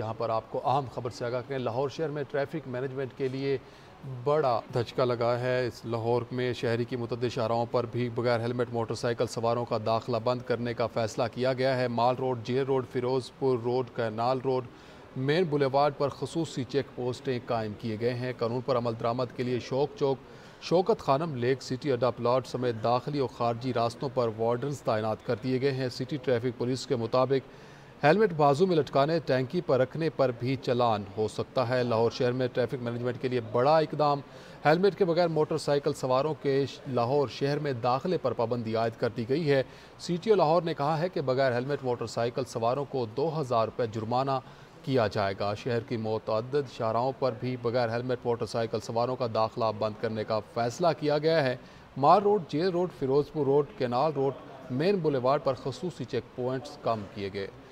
यहाँ पर आपको अहम खबर से आगाह करें। लाहौर शहर में ट्रैफिक मैनेजमेंट के लिए बड़ा धचका लगा है। इस लाहौर में शहरी की मुतअद्दिद शाहराहों पर भी बगैर हेलमेट मोटरसाइकिल सवारों का दाखिला बंद करने का फैसला किया गया है। माल रोड, जेर Road, Ferozepur Road, Karnal Road, Main Boulevard पर खसूसी चेक पोस्टें कायम किए गए हैं। कानून पर अमल दरामद के लिए शौक चौक, शौकत खानम, लेक सिटी अड्डा प्लाट समेत दाखिली और खारजी रास्तों पर वार्डन्स तैनात कर दिए गए हैं। सिटी ट्रैफिक पुलिस के मुताबिक हेलमेट बाजू में लटकाने, टैंकी पर रखने पर भी चलान हो सकता है। लाहौर शहर में ट्रैफिक मैनेजमेंट के लिए बड़ा इकदाम। हेलमेट के बगैर मोटरसाइकिल सवारों के लाहौर शहर में दाखिले पर पाबंदी आयद कर दी गई है। सीटीओ लाहौर ने कहा है कि बगैर हेलमेट मोटरसाइकिल सवारों को 2000 रुपये जुर्माना किया जाएगा। शहर की मुतअद्दिद शाहराओं पर भी बगैर हेलमेट मोटरसाइकिल सवारों का दाखिला बंद करने का फैसला किया गया है। Mall Road, Jail Road, Ferozepur Road, Canal Road, Main Boulevard पर खसूसी चेक पॉइंट्स कम किए गए।